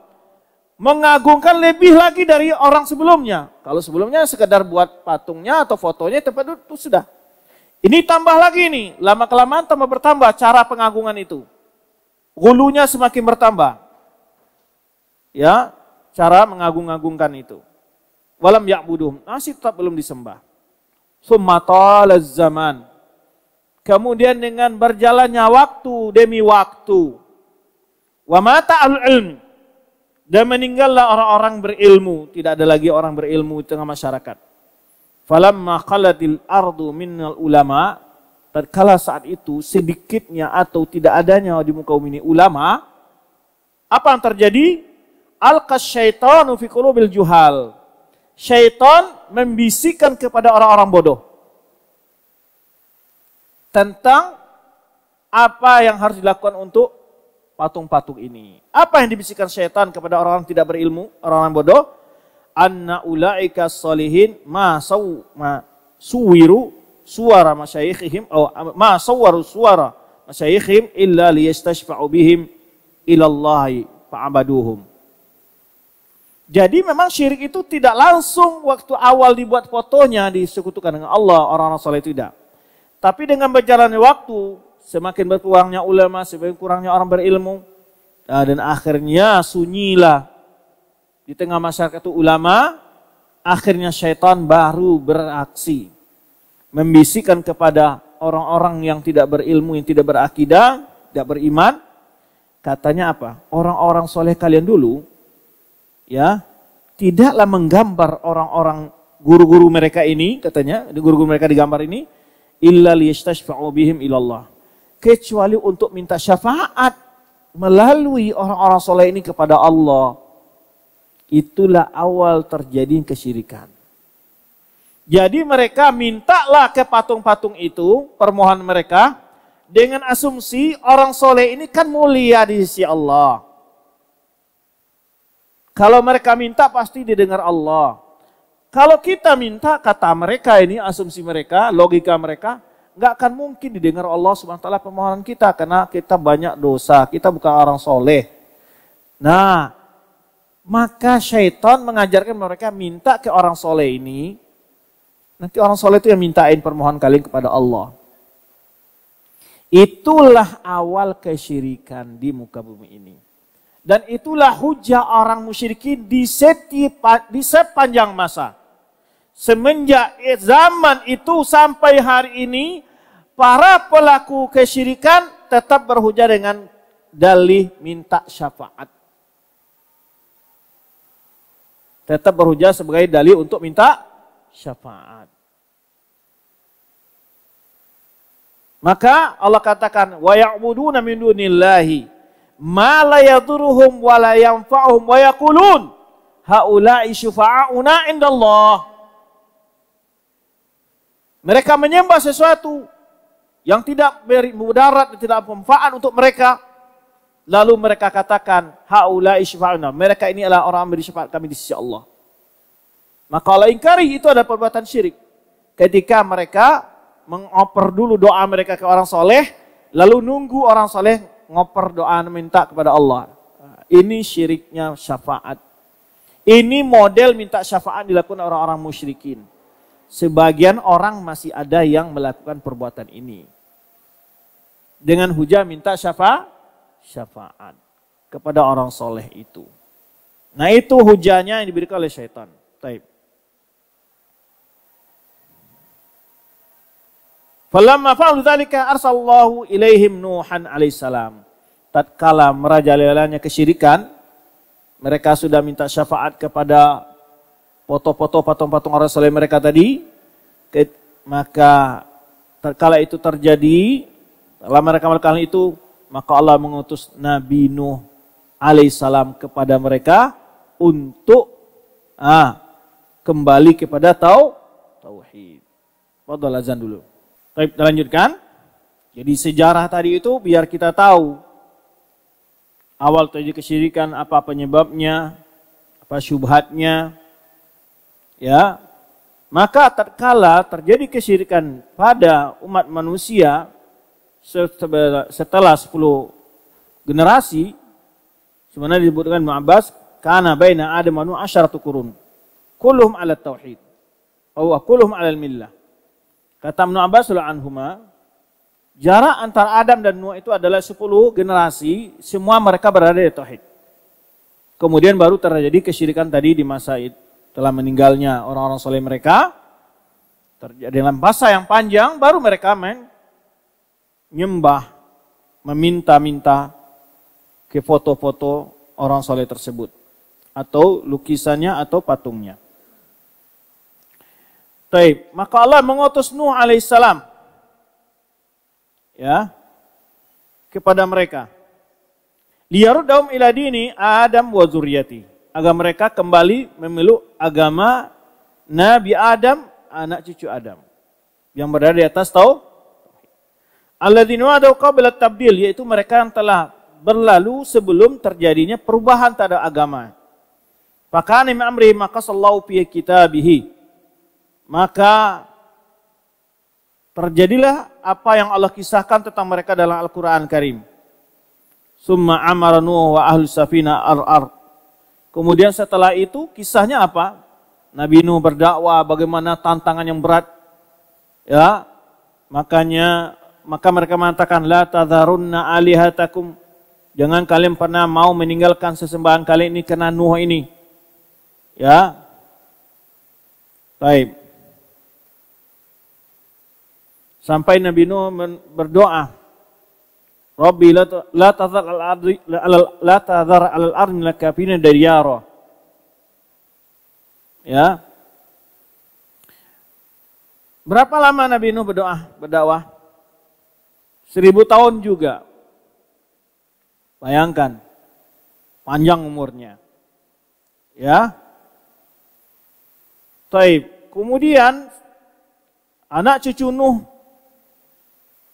Mengagungkan lebih lagi dari orang sebelumnya. Kalau sebelumnya sekedar buat patungnya atau fotonya tempat itu sudah. Ini tambah lagi nih, lama-kelamaan tambah bertambah cara pengagungan itu. Gulunya semakin bertambah. Ya, cara mengagung-agungkan itu. Walam ya'buduhum, masih tetap belum disembah. Summa talaz zaman. Kemudian dengan berjalannya waktu demi waktu. Wa mata ahlul ilmi. Dan meninggallah orang-orang berilmu. Tidak ada lagi orang berilmu di tengah masyarakat. Falamma qalatil ardu minnal ulama. Tatkala saat itu sedikitnya atau tidak adanya di muka bumi ulama. Apa yang terjadi? Alqas syaitanu fi qulubil juhal. Syaitan membisikkan kepada orang-orang bodoh tentang apa yang harus dilakukan untuk patung-patung ini. Apa yang dibisikkan setan kepada orang-orang tidak berilmu, orang-orang bodoh? Anna ulaika sholihin ma suwiru suara masyayikhihim aw ma sawwaru suara masyayikhihim illa liyastashfa'u bihim ilallahi fa'abaduhum. Jadi memang syirik itu tidak langsung waktu awal dibuat fotonya disekutukan dengan Allah orang-orang soleh tidak. Tapi dengan berjalannya waktu, semakin berkurangnya ulama, semakin kurangnya orang berilmu, Dan akhirnya sunyilah di tengah masyarakat itu ulama. Akhirnya syaitan baru beraksi, membisikkan kepada orang-orang yang tidak berilmu, yang tidak berakidah, tidak beriman. Katanya apa? Orang-orang soleh kalian dulu, ya, tidaklah menggambar orang-orang guru-guru mereka ini, katanya, guru-guru mereka digambar ini, illa liyastashfa'u bihim ilallah. Kecuali untuk minta syafaat melalui orang-orang soleh ini kepada Allah. Itulah awal terjadi kesyirikan. Jadi mereka mintalah ke patung-patung itu, permohonan mereka, dengan asumsi orang soleh ini kan mulia di sisi Allah. Kalau mereka minta pasti didengar Allah. Kalau kita minta, kata mereka ini, asumsi mereka, logika mereka, nggak akan mungkin didengar Allah SWT permohonan kita, karena kita banyak dosa, kita bukan orang soleh. Nah, maka syaitan mengajarkan mereka minta ke orang soleh ini, nanti orang soleh itu yang mintain permohonan kalian kepada Allah. Itulah awal kesyirikan di muka bumi ini. Dan itulah hujah orang musyrikin di sepanjang masa. Semenjak zaman itu sampai hari ini, para pelaku kesyirikan tetap berhujah dengan dalih minta syafaat. Tetap berhujah sebagai dalih untuk minta syafaat. Maka Allah katakan wa ya'buduna min dunillahi ma la yadhurruhum wa la yanfa'uhum wa yaqulun haula'i syufa'auna indallah. Mereka menyembah sesuatu yang tidak mudarat dan tidak bermanfaat untuk mereka, lalu mereka katakan haula'i syufa'auna, mereka ini adalah orang yang beri syafaat kami di sisi Allah. Maka Allah ingkari, itu ada perbuatan syirik. Ketika mereka mengoper dulu doa mereka ke orang soleh, lalu nunggu orang soleh ngoper doa minta kepada Allah. Ini syiriknya syafaat. Ini model minta syafaat dilakukan orang-orang musyrikin. Sebagian orang masih ada yang melakukan perbuatan ini. Dengan hujah minta syafaat kepada orang soleh itu. Nah, itu hujahnya yang diberikan oleh syaitan. Taib. Falamma fa'alu dzalika arsalallahu ilaihim Nuhan alaihissalam. Tatkala merajalelanya kesyirikan, mereka sudah minta syafaat kepada foto-foto patung-patung orang soleh mereka tadi. Maka tatkala itu terjadi, setelah mereka melakukan itu, maka Allah mengutus Nabi Nuh alaihissalam kepada mereka untuk kembali kepada tauhid. Fadhal azan dulu. Kita lanjutkan. Jadi sejarah tadi itu biar kita tahu awal terjadi kesyirikan, apa penyebabnya, apa syubhatnya, ya. Maka tatkala terjadi kesyirikan pada umat manusia setelah 10 generasi, sebenarnya disebutkan Ibnu Abbas, kana baina Adam wa Nuh 10 qurun. Kulluhum 'ala tauhid. Wa kulluhum 'ala al-millah. Kata Ibnu Abbas anhuma, jarak antara Adam dan Nuh itu adalah 10 generasi, semua mereka berada di tauhid. Kemudian baru terjadi kesyirikan tadi di masa telah meninggalnya orang-orang soleh mereka. Terjadi dalam masa yang panjang, baru mereka menyembah, meminta-minta ke foto-foto orang soleh tersebut, atau lukisannya atau patungnya. Baik, maka Allah mengutus Nuh alaihissalam, ya, kepada mereka. Liyaruddaum ila dini Adam wa zurriyati, agar mereka kembali memeluk agama Nabi Adam, anak cucu Adam, yang berada di atas tauhid. Alladzina adaw qabla tabdil, yaitu mereka yang telah berlalu sebelum terjadinya perubahan terhadap agama. Fakani amri maka sallahu fi kitabihi. Maka terjadilah apa yang Allah kisahkan tentang mereka dalam Al-Quran Karim. Summa amara Nuh wa ahlus safina ar-ar. Kemudian setelah itu kisahnya apa? Nabi Nuh berdakwah bagaimana tantangan yang berat. Ya, makanya maka mereka mengatakan la tadharunna alihatakum Jangan kalian pernah mau meninggalkan sesembahan kalian ini karena Nuh ini. Ya. Baik. Sampai Nabi Nuh berdoa, "Rabbi la tazar al-ardi la tazar al-ardi lakafina daryara." Ya. Berapa lama Nabi Nuh berdakwah? 1000 tahun juga. Bayangkan, panjang umurnya. Ya. Taib. Kemudian, anak cucu Nuh,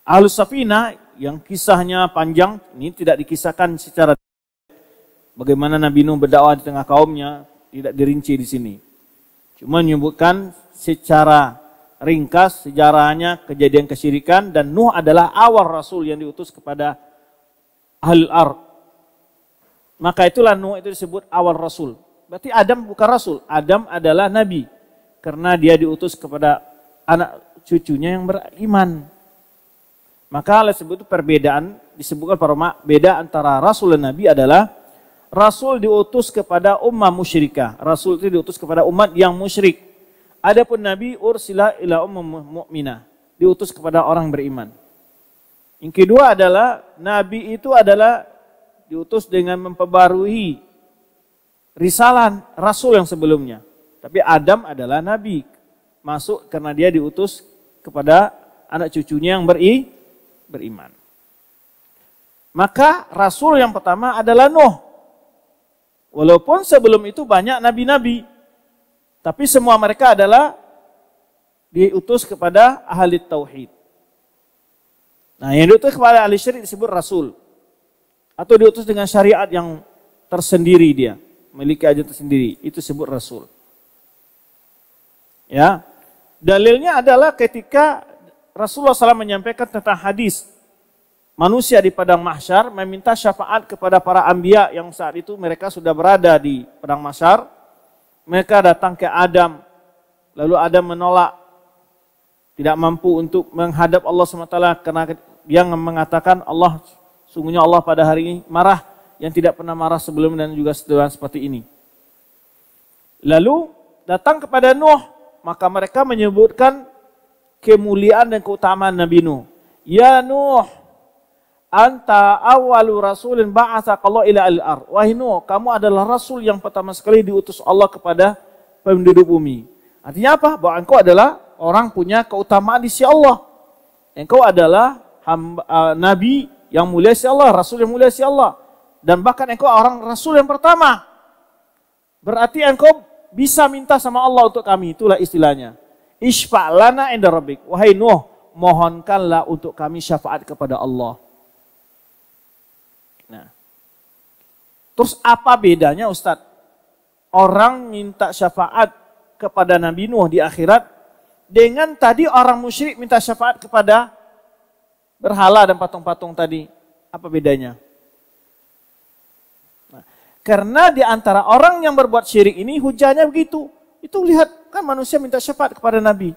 Ahlus Safina, yang kisahnya panjang, ini tidak dikisahkan secara bagaimana Nabi Nuh berdakwah di tengah kaumnya, tidak dirinci di sini. Cuma menyebutkan secara ringkas sejarahnya kejadian kesyirikan, dan Nuh adalah awal Rasul yang diutus kepada Ahlul Ard. Maka itulah Nuh itu disebut awal Rasul. Berarti Adam bukan Rasul, Adam adalah Nabi. Karena dia diutus kepada anak cucunya yang beriman. Maka oleh sebab itu perbedaan, disebutkan perbedaan antara Rasul dan Nabi adalah Rasul diutus kepada ummah musyrikah. Rasul itu diutus kepada umat yang musyrik. Adapun Nabi ursila ila ummah mu'minah, diutus kepada orang beriman. Yang kedua adalah Nabi itu adalah diutus dengan memperbarui risalah Rasul yang sebelumnya. Tapi Adam adalah Nabi, masuk karena dia diutus kepada anak cucunya yang beriman. Maka Rasul yang pertama adalah Nuh. Walaupun sebelum itu banyak Nabi-Nabi, tapi semua mereka adalah diutus kepada ahli tauhid. Nah, yang diutus kepada ahli syirik disebut Rasul. Atau diutus dengan syariat yang tersendiri dia, memiliki ajaran tersendiri, itu disebut Rasul. Ya, dalilnya adalah ketika Rasulullah SAW menyampaikan tentang hadis manusia di Padang Mahsyar meminta syafaat kepada para anbiya yang saat itu mereka sudah berada di Padang Mahsyar. Mereka datang ke Adam, lalu Adam menolak, tidak mampu untuk menghadap Allah SWT karena dia mengatakan Allah, sungguhnya Allah pada hari ini marah yang tidak pernah marah sebelum dan juga setelah seperti ini. Lalu datang kepada Nuh, maka mereka menyebutkan kemuliaan dan keutamaan Nabi Nuh. Ya Nuh, anta awalu rasulin ba'atsakallahu ila al-ard. Wahai Nuh, kamu adalah rasul yang pertama sekali diutus Allah kepada penduduk bumi. Artinya apa? Bahwa engkau adalah orang punya keutamaan di sisi Allah. Engkau adalah nabi yang mulia si Allah, rasul yang mulia si Allah. Dan bahkan engkau orang rasul yang pertama. Berarti engkau bisa minta sama Allah untuk kami. Itulah istilahnya. Isfa' lana inda rabbik. Wahai Nuh, mohonkanlah untuk kami syafaat kepada Allah. Terus apa bedanya Ustadz? Orang minta syafaat kepada Nabi Nuh di akhirat dengan tadi orang musyrik minta syafaat kepada berhala dan patung-patung tadi. Apa bedanya? Nah, karena di antara orang yang berbuat syirik ini hujahnya begitu. Itu lihat kan manusia minta syafaat kepada Nabi.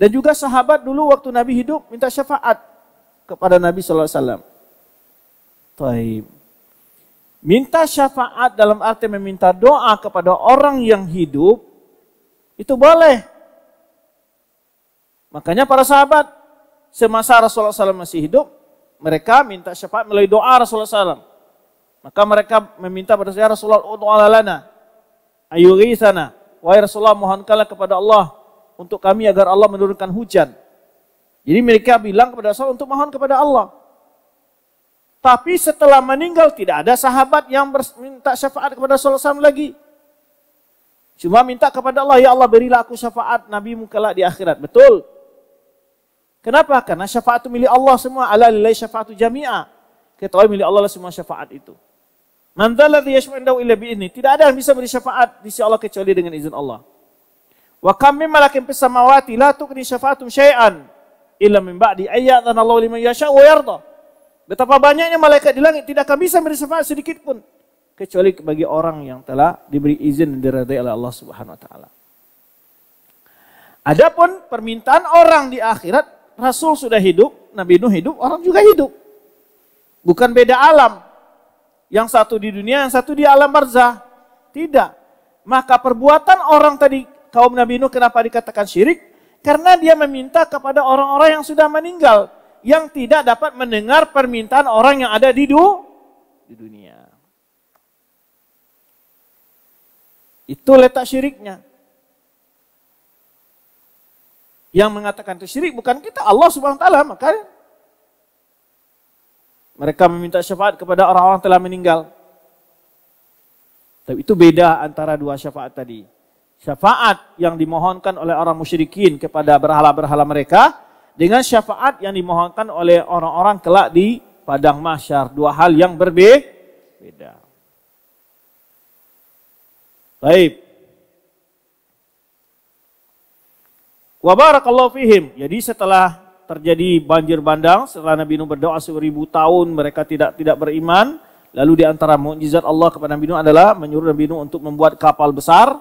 Dan juga sahabat dulu waktu Nabi hidup minta syafaat kepada Nabi sallallahu alaihi wasallam. Taib. Minta syafaat dalam arti meminta doa kepada orang yang hidup, itu boleh. Makanya para sahabat, semasa Rasulullah SAW masih hidup, mereka minta syafaat melalui doa Rasulullah SAW. Maka mereka meminta pada saya, Rasulullah, udu'a lana, ayuri sana, wahai Rasulullah, mohonkanlah kepada Allah untuk kami agar Allah menurunkan hujan. Jadi mereka bilang kepada Rasulullah untuk mohon kepada Allah. Tapi setelah meninggal tidak ada sahabat yang minta syafaat kepada Rasulullah SAW lagi. Cuma minta kepada Allah, ya Allah berilah aku syafaat Nabi-Mu kelak di akhirat. Betul. Kenapa? Karena syafaat itu milik Allah semua. Ala lillahi syafaatu jami'a. Ketahui milik Allah semua syafaat itu. Man dzalladzi yashfa'u 'indahu illa bi'idznih. Tidak ada yang bisa beri syafaat di sisi Allah kecuali dengan izin Allah. Wa kam mim malakin fis samawati la tughni syafa'atum syai'an illa min ba'di ayya'dzanallahu liman yasha'u wa yarda. Betapa banyaknya malaikat di langit tidak akan bisa memberi syafaat sedikit pun kecuali bagi orang yang telah diberi izin dan diridai oleh Allah Subhanahu wa taala. Adapun permintaan orang di akhirat, Rasul sudah hidup, Nabi Nuh hidup, orang juga hidup. Bukan beda alam. Yang satu di dunia, yang satu di alam barzah. Tidak. Maka perbuatan orang tadi, kaum Nabi Nuh, kenapa dikatakan syirik? Karena dia meminta kepada orang-orang yang sudah meninggal. Yang tidak dapat mendengar permintaan orang yang ada di dunia. Itu letak syiriknya. Yang mengatakan itu syirik bukan kita, Allah Subhanahu wa taala. Makanya mereka meminta syafaat kepada orang-orang telah meninggal. Tapi itu beda antara dua syafaat tadi. Syafaat yang dimohonkan oleh orang musyrikin kepada berhala-berhala mereka dengan syafaat yang dimohonkan oleh orang-orang kelak di Padang Mahsyar, dua hal yang berbeda. Baik. Wa barakallahu fihim. Jadi setelah terjadi banjir bandang, setelah Nabi Nuh berdoa 1000 tahun mereka tidak beriman, lalu di antara mukjizat Allah kepada Nabi Nuh adalah menyuruh Nabi Nuh untuk membuat kapal besar,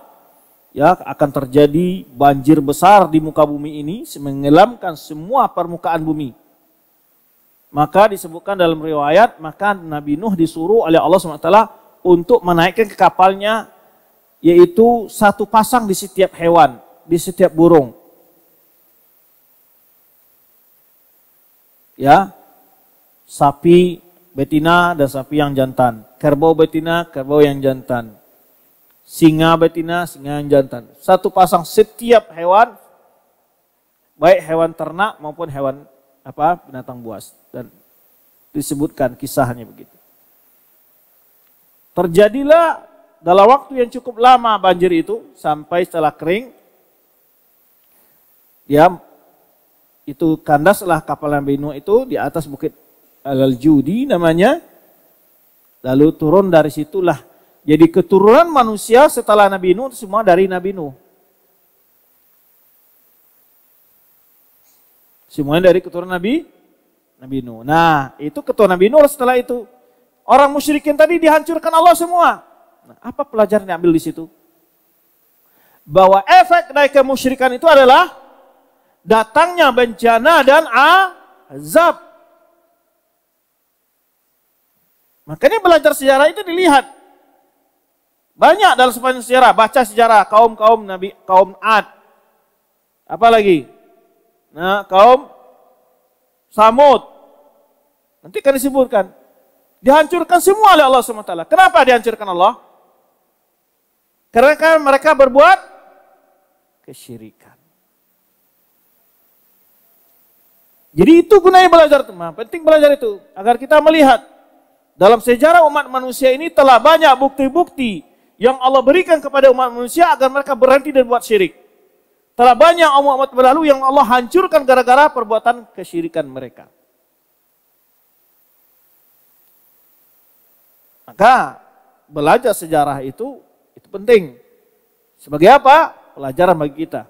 ya, akan terjadi banjir besar di muka bumi ini menenggelamkan semua permukaan bumi. Maka disebutkan dalam riwayat, maka Nabi Nuh disuruh oleh Allah Subhanahu wa taala untuk menaikkan ke kapalnya yaitu satu pasang di setiap hewan, di setiap burung. Ya, sapi betina dan sapi yang jantan, kerbau betina, kerbau yang jantan, singa betina, singa yang jantan. Satu pasang setiap hewan, baik hewan ternak maupun hewan binatang buas. Dan disebutkan kisahnya begitu. Terjadilah dalam waktu yang cukup lama banjir itu sampai setelah kering, ya. Itu kandaslah kapal Nabi Nuh itu di atas bukit Al-Judi namanya. Lalu turun dari situlah. Jadi keturunan manusia setelah Nabi Nuh semua dari Nabi Nuh. Semuanya dari keturunan Nabi Nuh. Nah, itu keturunan Nabi Nuh setelah itu. Orang musyrikin tadi dihancurkan Allah semua. Nah, apa pelajaran yang diambil di situ? Bahwa efek dari kemusyrikan itu adalah datangnya bencana dan azab. Makanya belajar sejarah itu dilihat. Banyak dalam sepanjang sejarah. Baca sejarah kaum-kaum Nabi, kaum Ad. Apalagi? Nah, kaum Samud. Nanti akan disebutkan. Dihancurkan semua oleh Allah Subhanahu wa taala. Kenapa dihancurkan Allah? Karena mereka berbuat kesyirikan. Jadi itu gunanya belajar, teman. Penting belajar itu agar kita melihat dalam sejarah umat manusia ini telah banyak bukti-bukti yang Allah berikan kepada umat manusia agar mereka berhenti dan buat syirik. Telah banyak umat-umat berlalu yang Allah hancurkan gara-gara perbuatan kesyirikan mereka. Maka belajar sejarah itu penting. Sebagai apa? Pelajaran bagi kita.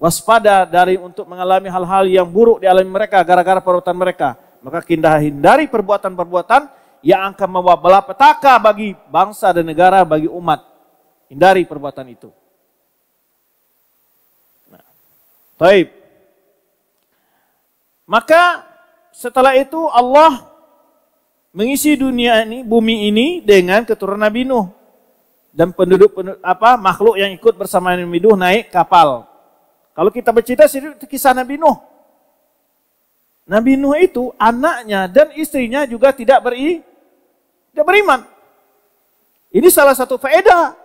Waspada dari untuk mengalami hal-hal yang buruk dialami mereka gara-gara perbuatan mereka. Maka kita hindari perbuatan-perbuatan yang akan membawa malapetaka bagi bangsa dan negara, bagi umat. Hindari perbuatan itu. Nah, baik. Maka setelah itu Allah mengisi dunia ini, bumi ini dengan keturunan Nabi Nuh dan penduduk makhluk yang ikut bersama Nabi Nuh naik kapal. Kalau kita bercerita kisah Nabi Nuh. Nabi Nuh itu anaknya dan istrinya juga tidak beriman. Ini salah satu faedah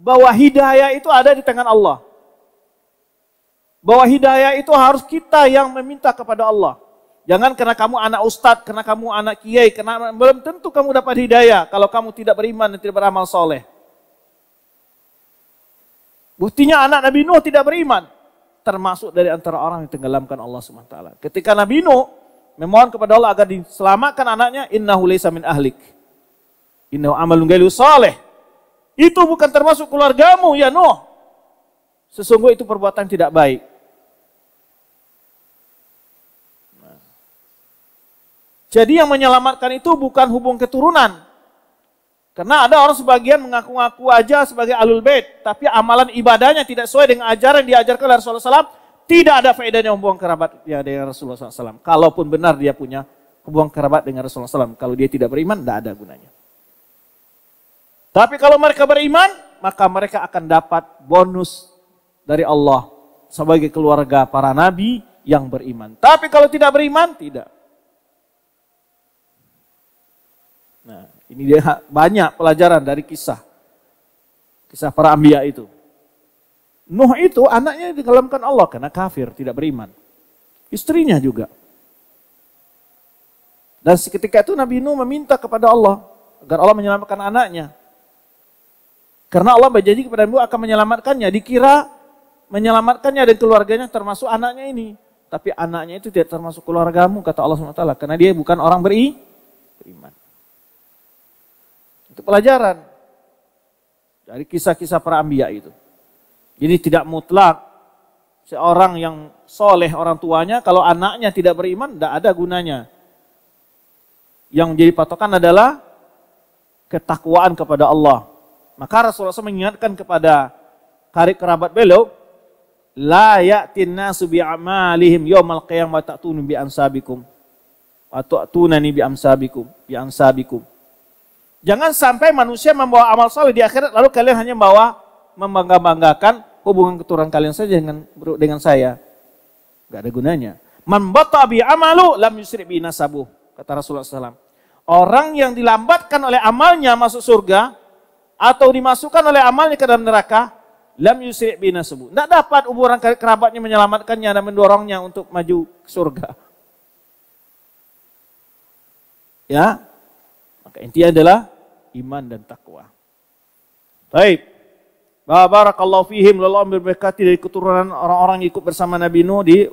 bahwa hidayah itu ada di tangan Allah. Bahwa hidayah itu harus kita yang meminta kepada Allah. Jangan karena kamu anak ustadz, karena kamu anak kiai, karena belum tentu kamu dapat hidayah kalau kamu tidak beriman dan tidak beramal soleh. Buktinya anak Nabi Nuh tidak beriman. Termasuk dari antara orang yang tenggelamkan Allah SWT. Ketika Nabi Nuh memohon kepada Allah agar diselamatkan anaknya, innahu laysa min ahlik, innahu amalun ghairu salih. Itu bukan termasuk keluargamu ya Nuh. Sesungguhnya itu perbuatan tidak baik. Jadi yang menyelamatkan itu bukan hubung keturunan. Karena ada orang sebagian mengaku-ngaku aja sebagai ahlul bait, tapi amalan ibadahnya tidak sesuai dengan ajaran yang diajarkan oleh Rasulullah SAW, tidak ada faedahnya hubungan kerabat ya dengan Rasulullah SAW. Kalaupun benar dia punya hubungan kerabat dengan Rasulullah SAW. Kalau dia tidak beriman, tidak ada gunanya. Tapi kalau mereka beriman, maka mereka akan dapat bonus dari Allah sebagai keluarga para nabi yang beriman. Tapi kalau tidak beriman, tidak. Nah, ini dia banyak pelajaran dari kisah para anbiya itu. Nuh itu anaknya digolongkan Allah karena kafir, tidak beriman. Istrinya juga. Dan seketika itu Nabi Nuh meminta kepada Allah agar Allah menyelamatkan anaknya. Karena Allah berjanji kepada Nabi akan menyelamatkannya. Dikira menyelamatkannya dan keluarganya termasuk anaknya ini. Tapi anaknya itu tidak termasuk keluargamu, kata Allah SWT. Karena dia bukan orang beriman. Itu pelajaran dari kisah-kisah para anbiya itu. Jadi tidak mutlak seorang yang soleh orang tuanya, kalau anaknya tidak beriman, tidak ada gunanya. Yang menjadi patokan adalah ketakwaan kepada Allah. Maka Rasulullah SAW mengingatkan kepada kerabat beliau, la ya'tin nasu bi'amalihim yawmal qiyamah ta'tunu bi'ansabikum wa ta'tunani bi'ansabikum. Jangan sampai manusia membawa amal soleh di akhirat lalu kalian hanya membanggakan hubungan keturunan kalian saja dengan saya. Enggak ada gunanya. Man batta bi amalu lam yusri bi nasabuh, kata Rasulullah SAW. Orang yang dilambatkan oleh amalnya masuk surga atau dimasukkan oleh amalnya ke dalam neraka, lam yusri bi nasabuh. Enggak dapat hubungan kerabatnya menyelamatkannya dan mendorongnya untuk maju ke surga. Ya. Maka intinya adalah iman dan takwa. Baik. Barakallahu fihim, Allah memberkati dari keturunan orang-orang yang ikut bersama Nabi Nuh di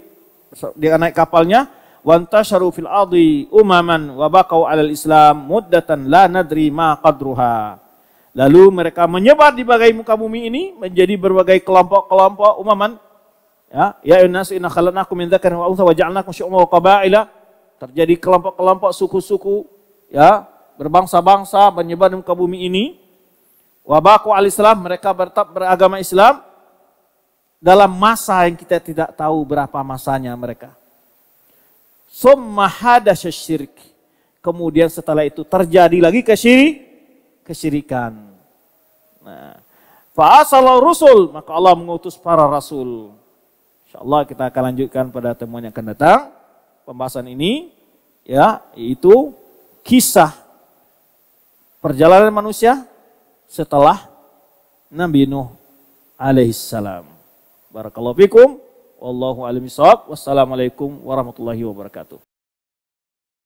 naik kapalnya. Wantasharu fil ardi umaman wa baqau 'alal Islam muddatan la nadri ma qadruha. Lalu mereka menyebar di bagai muka bumi ini menjadi berbagai kelompok-kelompok umaman. Ya ayuhannas inna khalaqnakum min dzakarin wa untha wa ja'alnakum syu'uban wa qaba'ila. Terjadi kelompok-kelompok suku-suku ya, berbangsa-bangsa menyebar di muka bumi ini. Wabaku al-Islam, mereka beragama Islam dalam masa yang kita tidak tahu berapa masanya mereka. Summa hadasya syirik. Kemudian setelah itu terjadi lagi kesyirikan. Nah, fa asalu rusul, maka Allah mengutus para rasul. Insyaallah kita akan lanjutkan pada temuan yang akan datang pembahasan ini ya, yaitu kisah perjalanan manusia setelah Nabi Nuh alaihissalam. Barakallahu fikum. Wallahu a'lam bishawab. Wassalamualaikum warahmatullahi wabarakatuh.